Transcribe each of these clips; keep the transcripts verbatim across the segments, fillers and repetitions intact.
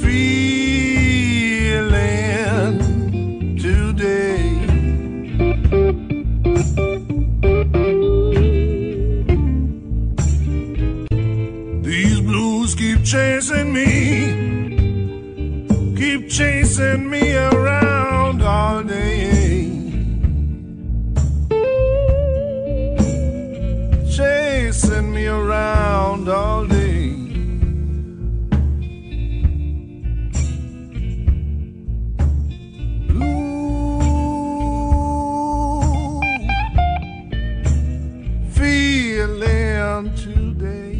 Feeling keep chasing me around all day, chasing me around all day. Ooh, feeling today.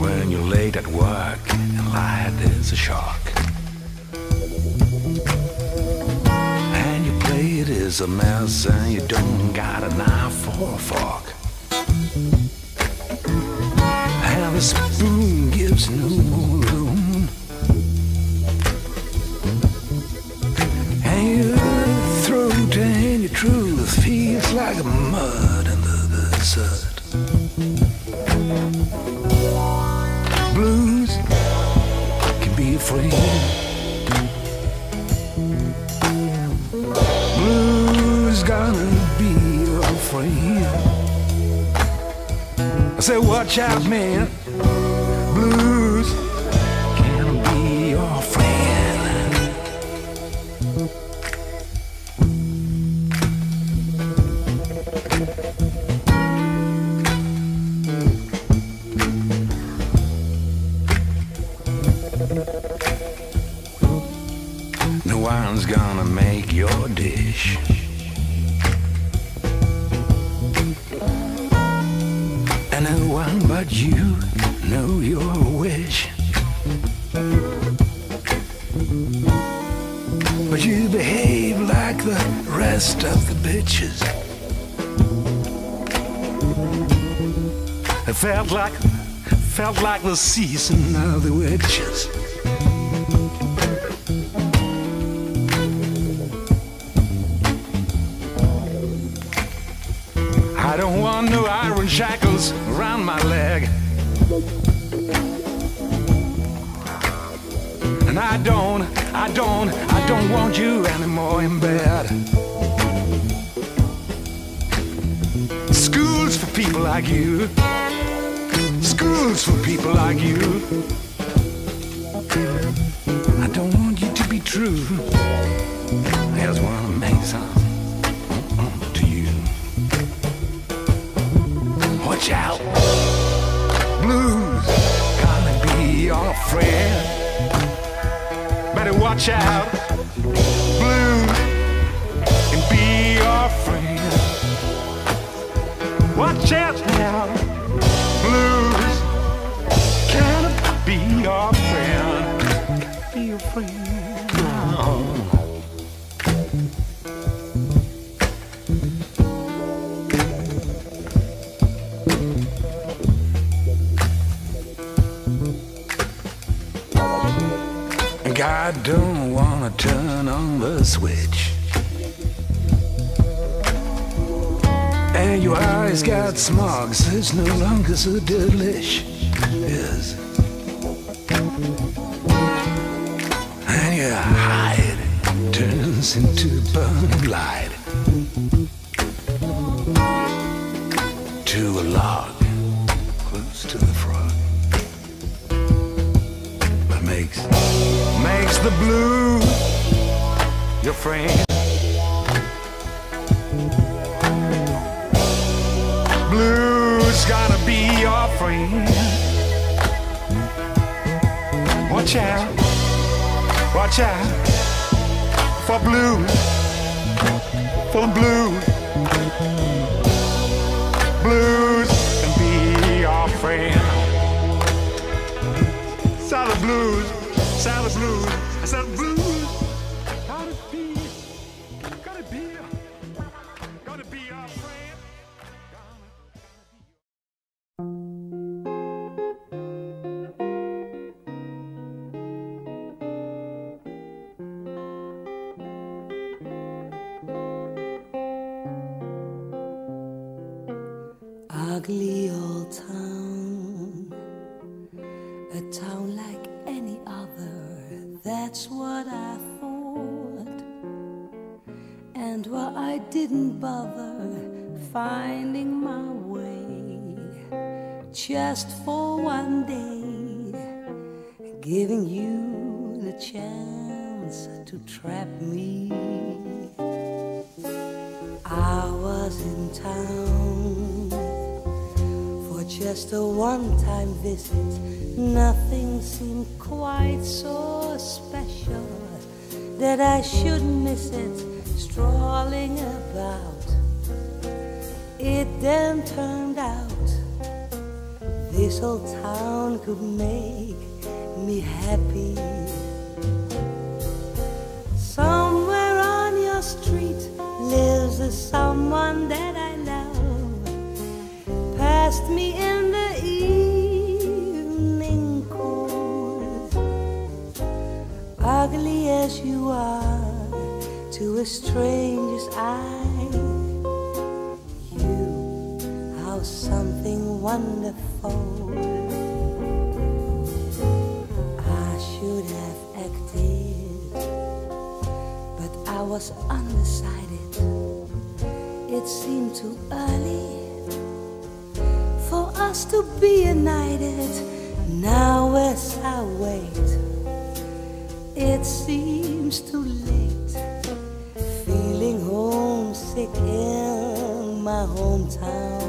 When you're late at work and light is a shock, and your plate is a mess, and you don't got a knife or a fork, and the spoon gives no room, and your throat and your truth feels like mud in the desert. Blues can be a friend. Blues gonna be your friend. I say, watch out, man. Blues can be your friend. No one's gonna make your dish. And no one but you know your wish. But you behave like the rest of the bitches. It felt like, felt like the season of the witches. I don't want no iron shackles around my leg, and I don't, I don't, I don't want you anymore in bed. School's for people like you. School's for people like you. I don't want you to be true. I just wanna make some. Watch out, blues gonna be your friend. Better watch out, blues can be your friend. Watch out now, blues gonna be your friend. Gonna be your friend now. I don't wanna turn on the switch, and your eyes got smog, so it's no longer so delish. Yes. And your hide turns into burning light, to a log close to the frog. That makes Makes the blues your friend. Blues gotta be your friend. Watch out, watch out for blue, for the blue, blues can be our friend. Solid blues, solid blues, solid blues. How to be, gotta be, gotta be our friend. Ugly old town, a town like any other, that's what I thought. And well, I didn't bother finding my way, just for one day, giving you the chance to trap me. I was in town just a one-time visit, nothing seemed quite so special that I should miss it, strolling about. It then turned out this old town could make me happy. Somewhere on your street lives a someone that I love. Passed me in ugly as you are to a stranger's eye, you, how something wonderful. I should have acted, but I was undecided. It seemed too early for us to be united. Now as I wait, it seems too late, feeling homesick in my hometown.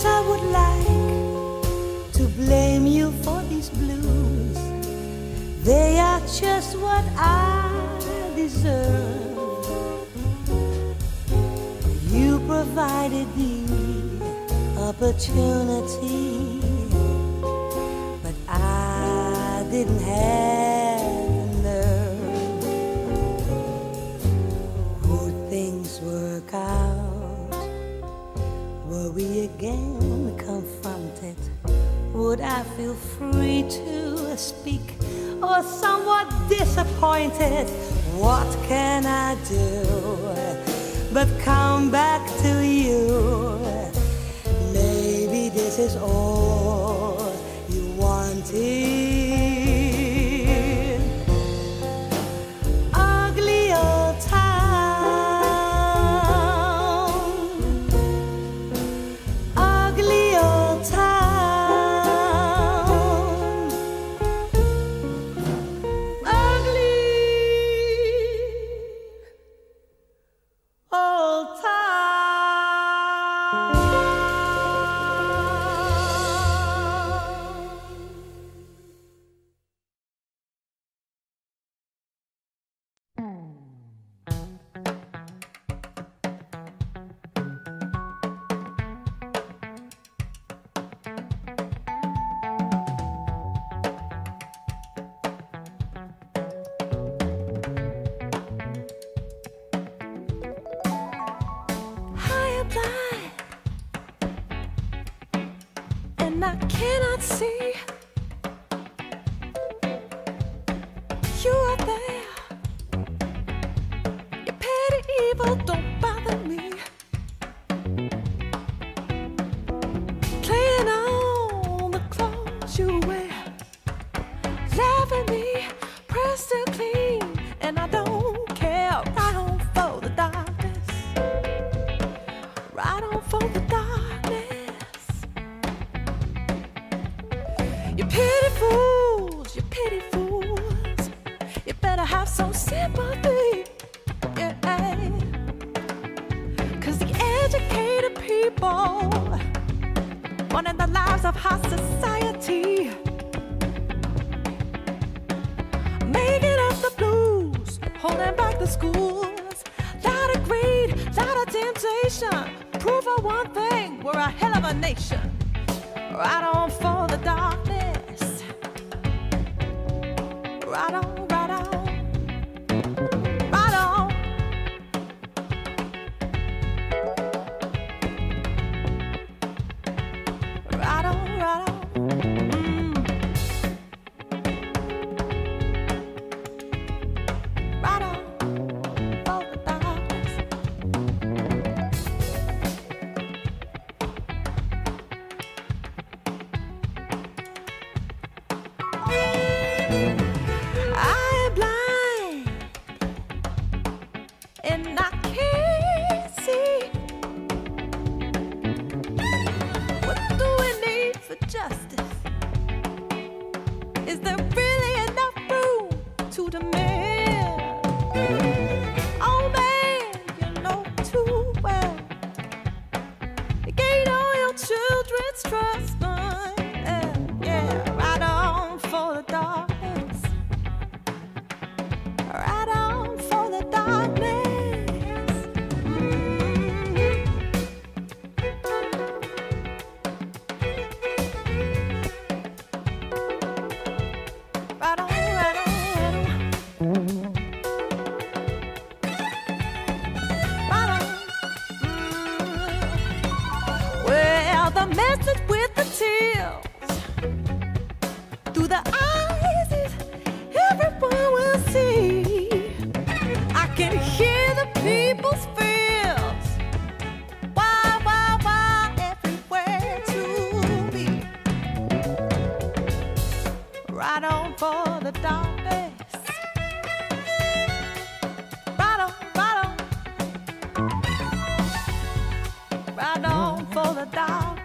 I would like to blame you for these blues, they are just what I deserve. You provided the opportunity, but I didn't have the nerve. Would things work out? Were we again confronted, would I feel free to speak, or somewhat disappointed? What can I do but come back to you? Maybe this is all you wanted. Ugly old time. I cannot see, you are there, your petty evil don't bother me, playing on the clothes you wear, laughing me, pressing crystal clean, and I don't care. Right on for the darkness, right on for the darkness. You pity fools, you pity fools, you better have some sympathy, yeah. Cause the educated people wanted the lives of high society, holding back the schools. That a greed, that a temptation. Prove a one thing, we're a hell of a nation. Right on for the darkness. Right on, right on. Right on. Right on, right on. And I can't see. What do we need for justice? Is there really enough room to demand? Oh man, you know too well you gain all your children's trust. And yeah, right on for the darkness. Right on for the darkness. The message with the tears through the eyes is everyone will see. I can hear the people's fears. Why, why, why, everywhere to be. Right on for the darkness. Right on, right on. Right on for the darkness.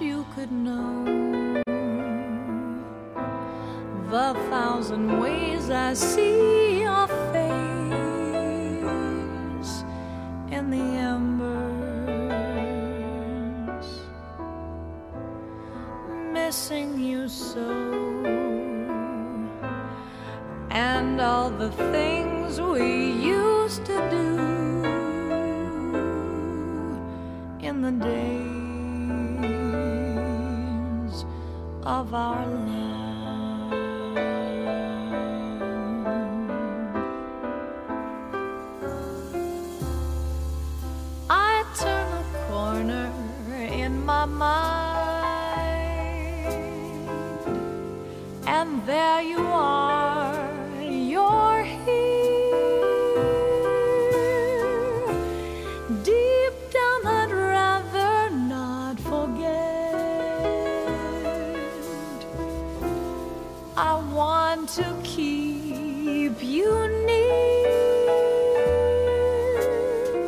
You could know the thousand ways I see your face in the embers missing you so, and all the things we used to do in the days of our lives. My mind, and there you are, you're here. Deep down I'd rather not forget. I want to keep you near.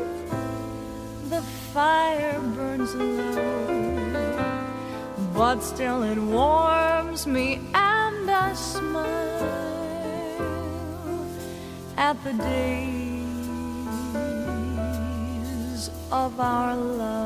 The fire burns low, but still it warms me, and I smile at the days of our love.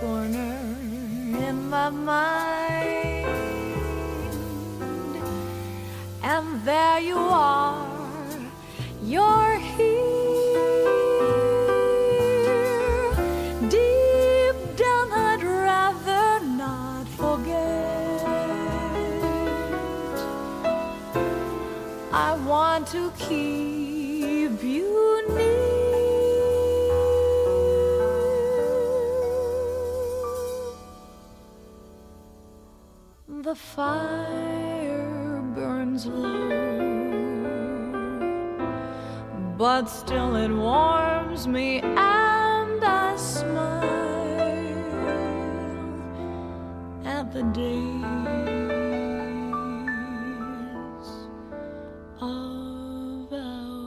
Corner in my mind, and there you are, you're here. Deep down I'd rather not forget. I want to keep you near. The fire burns low, but still it warms me, and I smile at the days of our love.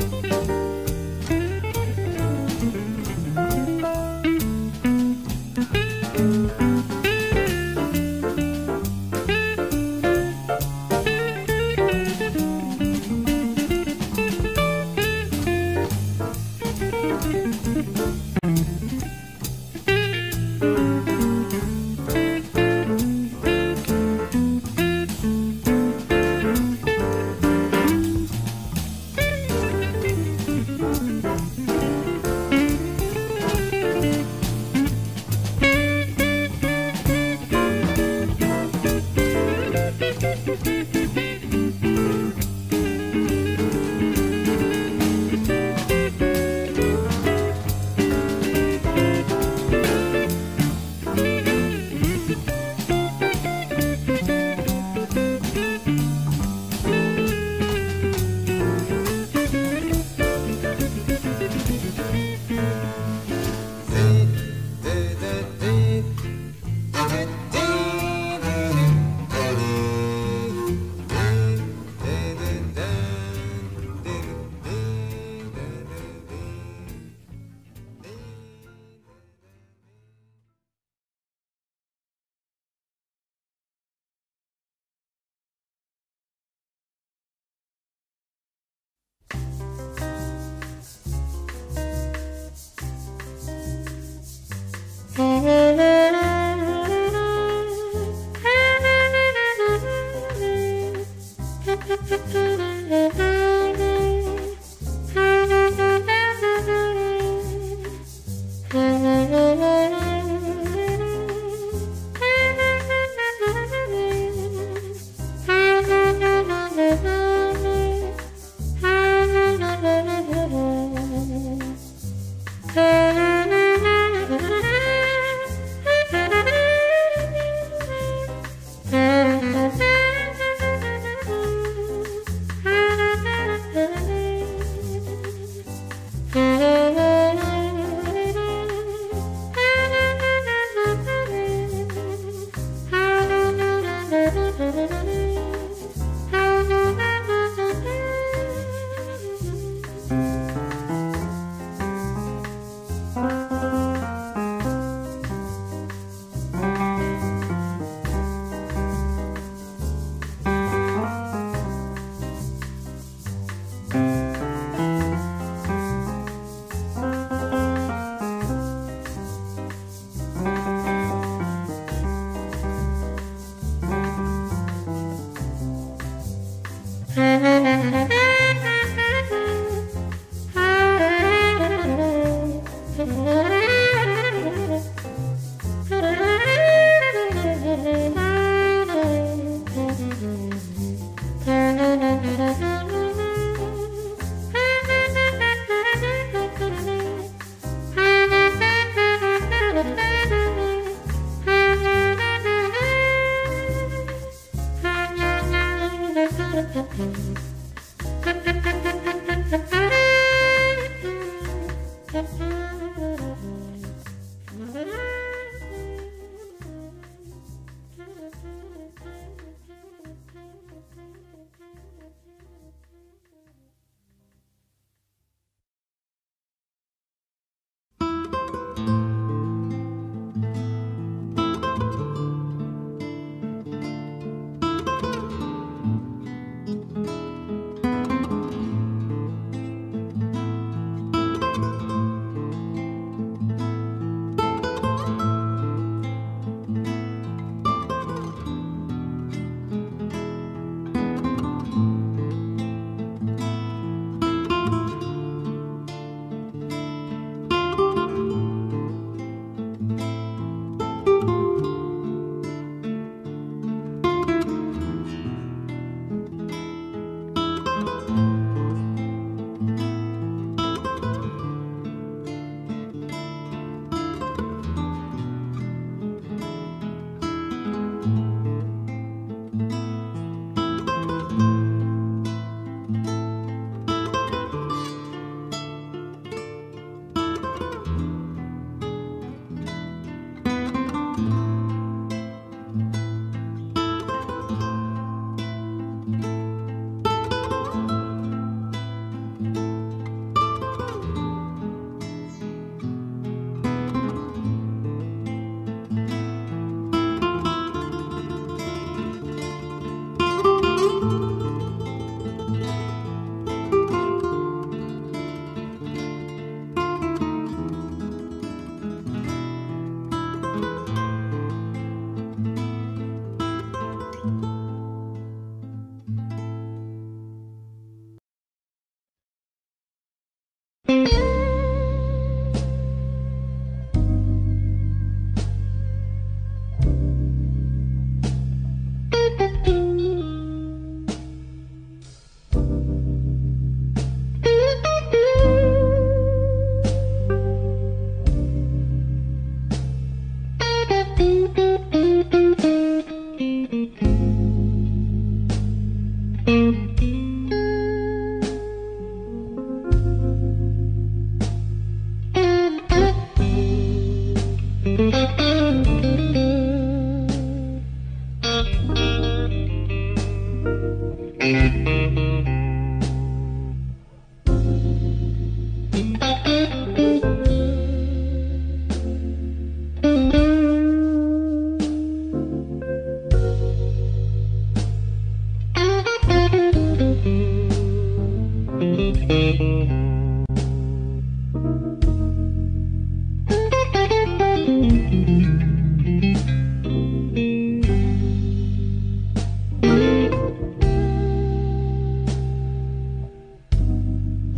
Thank you.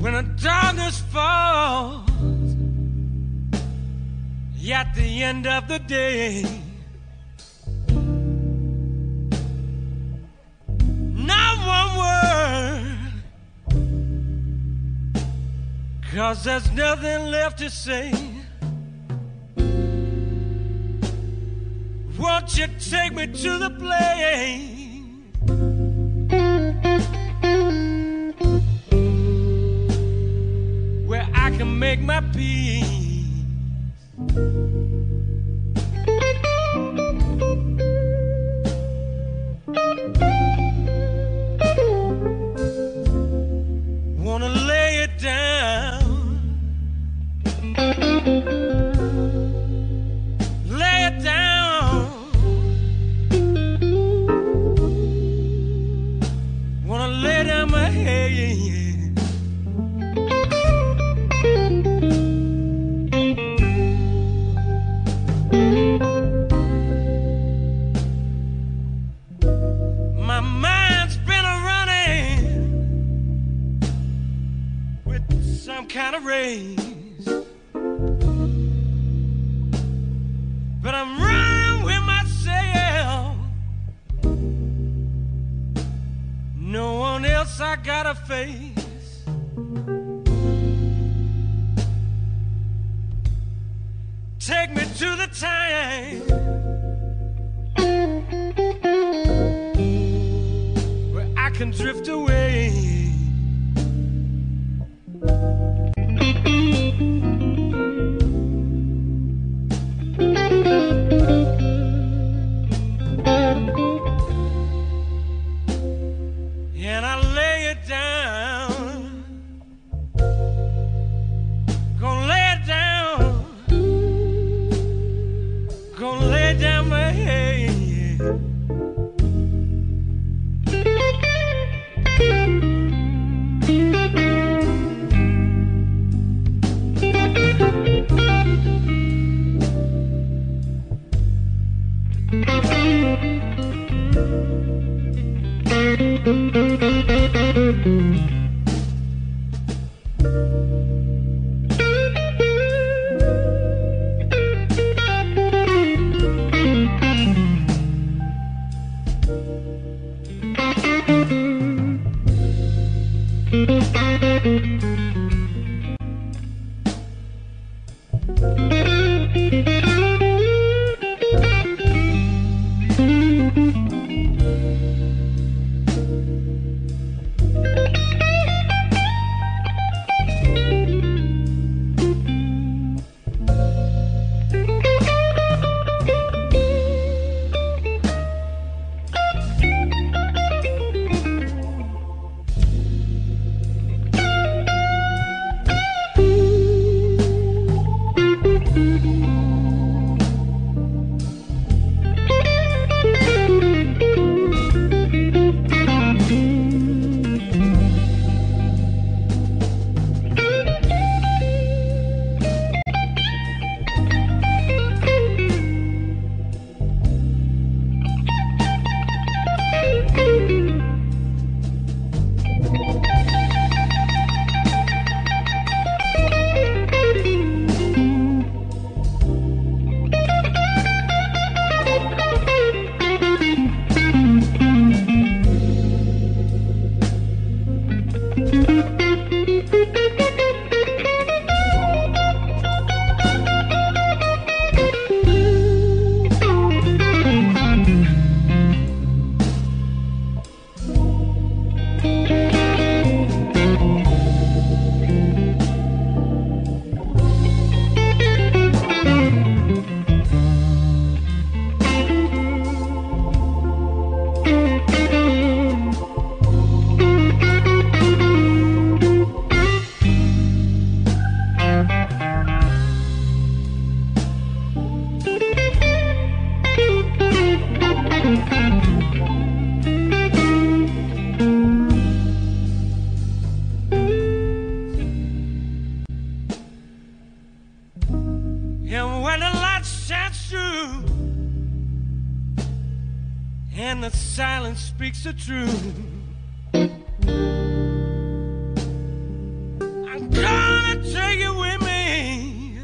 When a darkness falls at the end of the day, not one word, 'cause there's nothing left to say. Won't you take me to the place where I can make my peace? Wanna lay it down, lay it down. Wanna lay down my head. My mind's been running with some kind of race, but I'm running with myself. No one else I gotta face. Take me to the time can drift away. And I lay it down, gonna lay it down, gonna lay down my head. and the silence speaks the truth. I'm gonna take you with me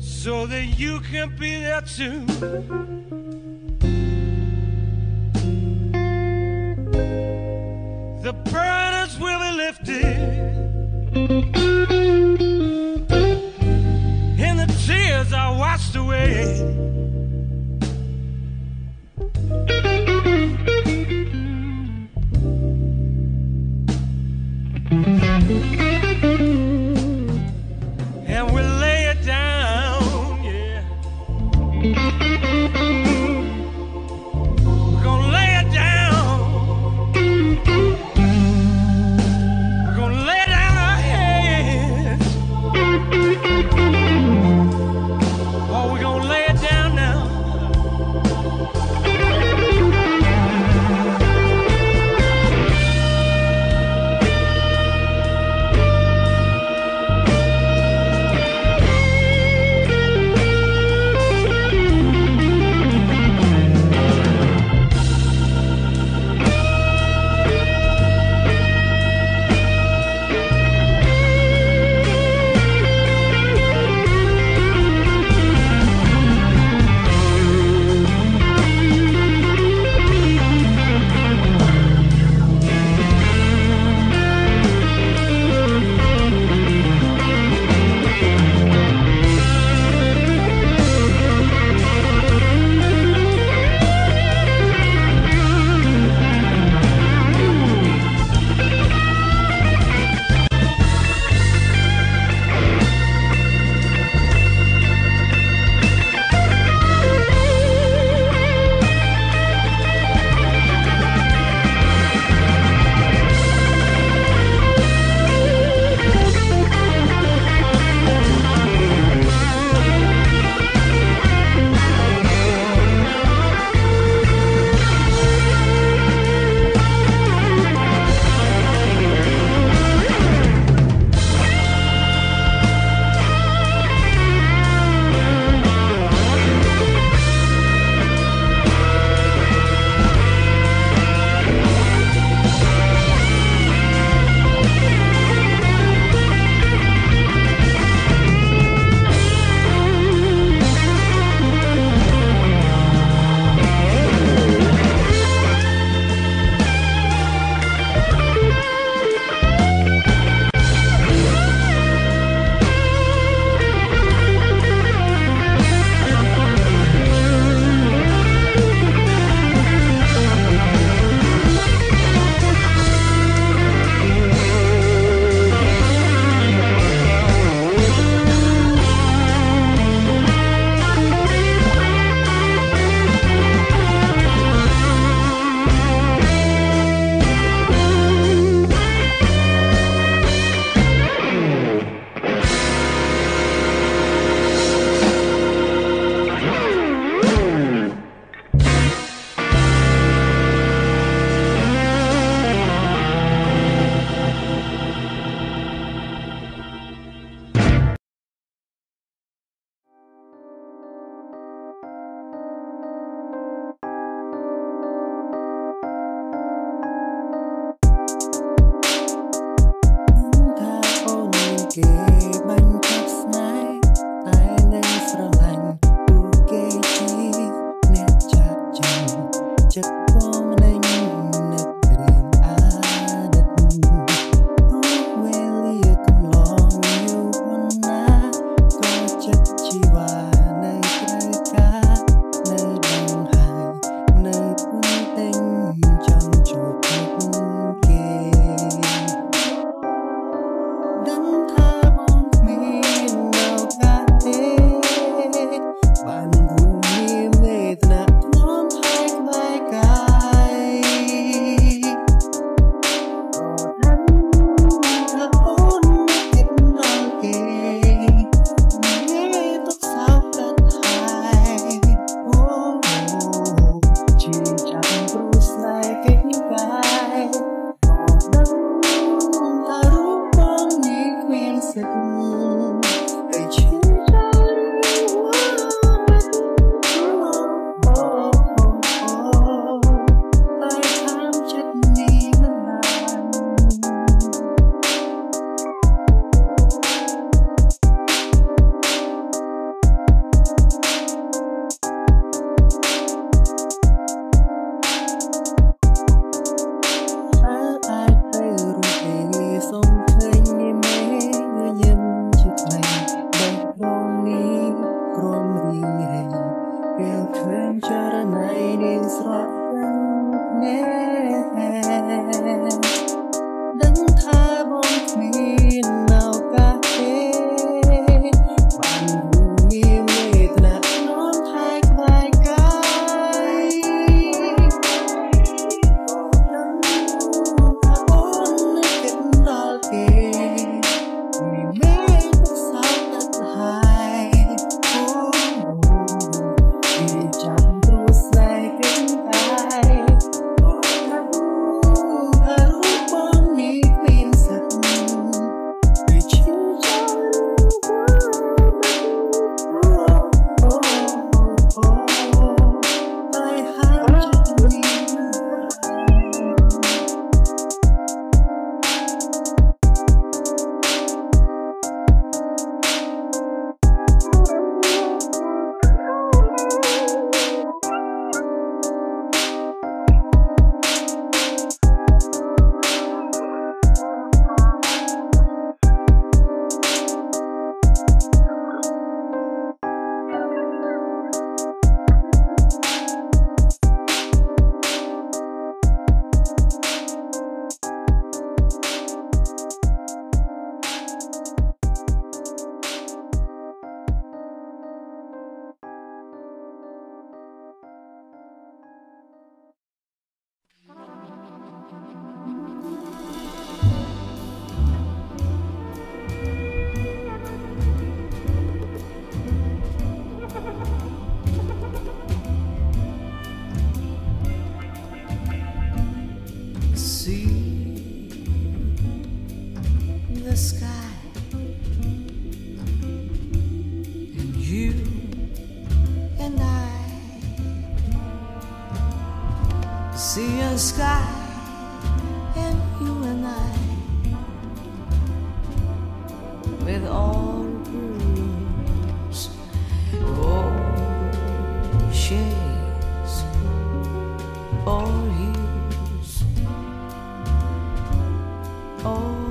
so that you can be there too. The burdens will be lifted and the tears are washed away. And we'll lay it down, yeah. We're gonna lay it down. We're gonna lay down our heads. Oh, we're gonna lay it down Hãy subscribe the sky, and you and I see a sky, and you and I with all blues, all shades, all hues, all blues.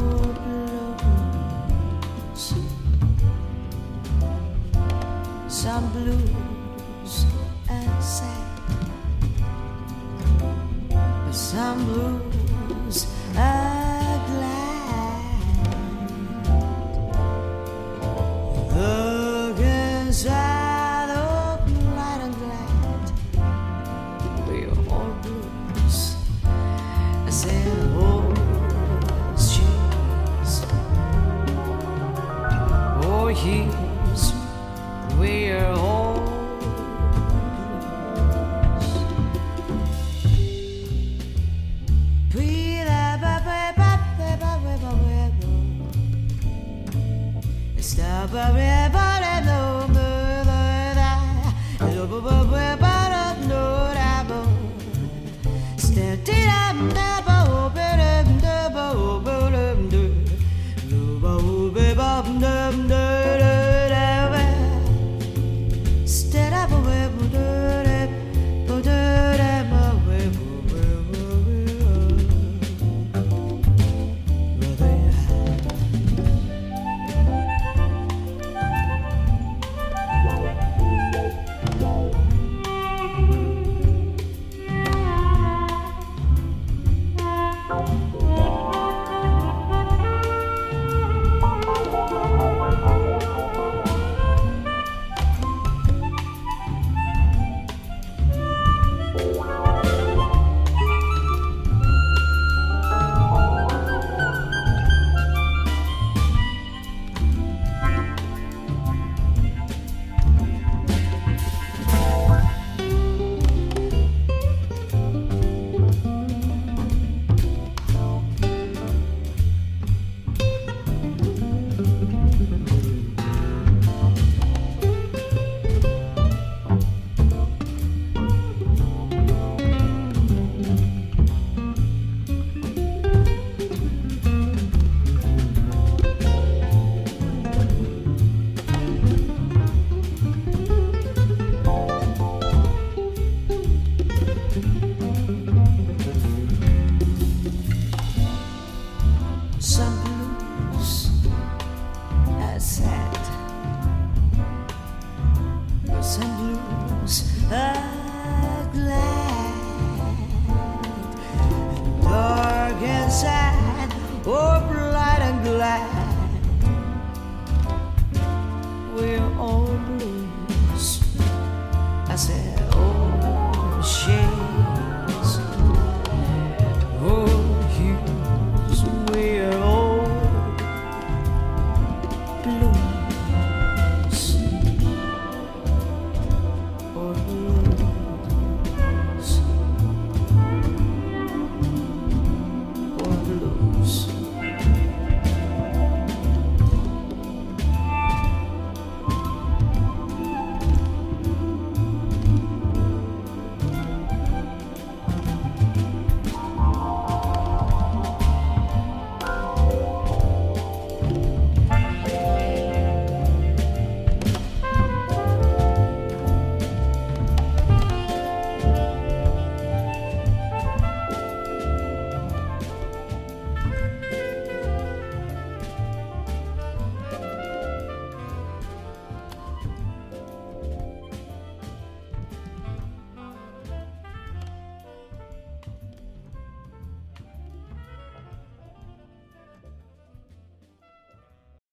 Some blues and sad, but some blues are glad. Look inside, oh bright and glad, we're all blues. I said, oh shoes, oh heels, we're all blues.